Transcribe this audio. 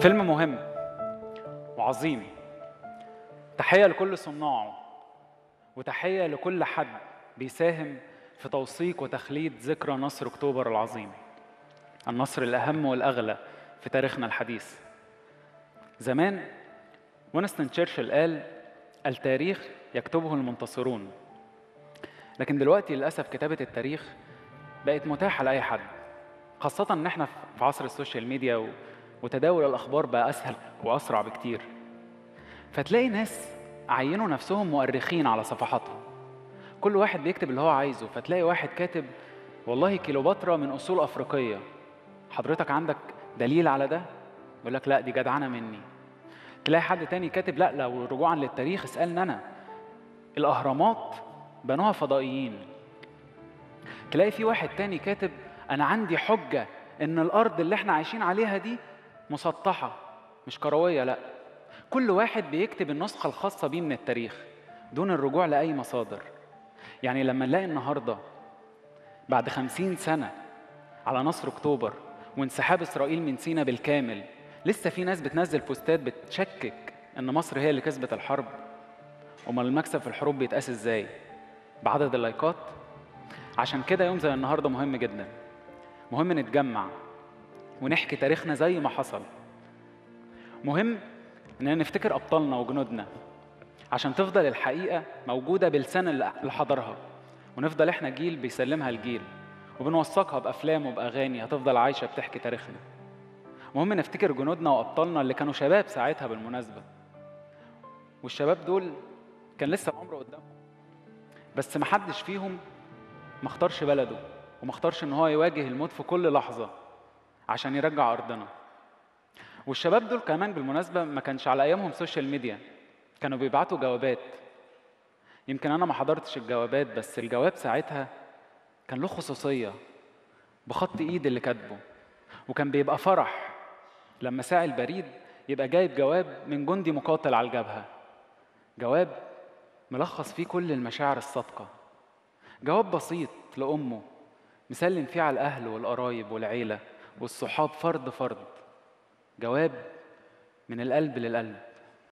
فيلم مهم وعظيم. تحية لكل صناعه، وتحية لكل حد بيساهم في توثيق وتخليد ذكرى نصر أكتوبر العظيم، النصر الأهم والأغلى في تاريخنا الحديث. زمان وينستون تشرشل قال: التاريخ يكتبه المنتصرون. لكن دلوقتي للأسف كتابة التاريخ بقت متاحة لأي حد، خاصة إن إحنا في عصر السوشيال ميديا وتداول الأخبار بقى أسهل وأسرع بكتير. فتلاقي ناس عينوا نفسهم مؤرخين على صفحاتهم، كل واحد بيكتب اللي هو عايزه. فتلاقي واحد كاتب: والله كيلوباترا من أصول أفريقية. حضرتك عندك دليل على ده؟ يقول لك: لا، دي جدعنة مني. تلاقي حد تاني كاتب: لا لو رجوعا للتاريخ اسألني أنا، الأهرامات بنوها فضائيين. تلاقي في واحد تاني كاتب: أنا عندي حجة إن الأرض اللي إحنا عايشين عليها دي مسطحة مش كروية. لا، كل واحد بيكتب النسخة الخاصة بيه من التاريخ دون الرجوع لأي مصادر. يعني لما نلاقي النهاردة بعد 50 سنة على نصر أكتوبر وانسحاب إسرائيل من سيناء بالكامل، لسه في ناس بتنزل بوستات بتشكك إن مصر هي اللي كسبت الحرب. أمال المكسب في الحروب بيتقاس إزاي؟ بعدد اللايكات؟ عشان كده يوم زي النهاردة مهم جدا، مهم نتجمع ونحكي تاريخنا زي ما حصل. مهم إننا نفتكر أبطالنا وجنودنا عشان تفضل الحقيقة موجودة بلسان اللي حضرها، ونفضل إحنا جيل بيسلمها لجيل وبنوثقها بأفلام وبأغاني هتفضل عايشة بتحكي تاريخنا. مهم نفتكر جنودنا وأبطالنا اللي كانوا شباب ساعتها بالمناسبة، والشباب دول كان لسه العمر قدامهم، بس محدش فيهم ما اختارش بلده وما اختارش إن هو يواجه الموت في كل لحظة عشان يرجع أرضنا. والشباب دول كمان بالمناسبة ما كانش على أيامهم سوشيال ميديا، كانوا بيبعتوا جوابات. يمكن أنا ما حضرتش الجوابات، بس الجواب ساعتها كان له خصوصية بخط إيد اللي كاتبه، وكان بيبقى فرح لما ساعي البريد يبقى جايب جواب من جندي مقاتل على الجبهة، جواب ملخص فيه كل المشاعر الصادقة، جواب بسيط لأمه مسلم فيه على الأهل والقرايب والعيلة والصحاب فرد فرد، جواب من القلب للقلب.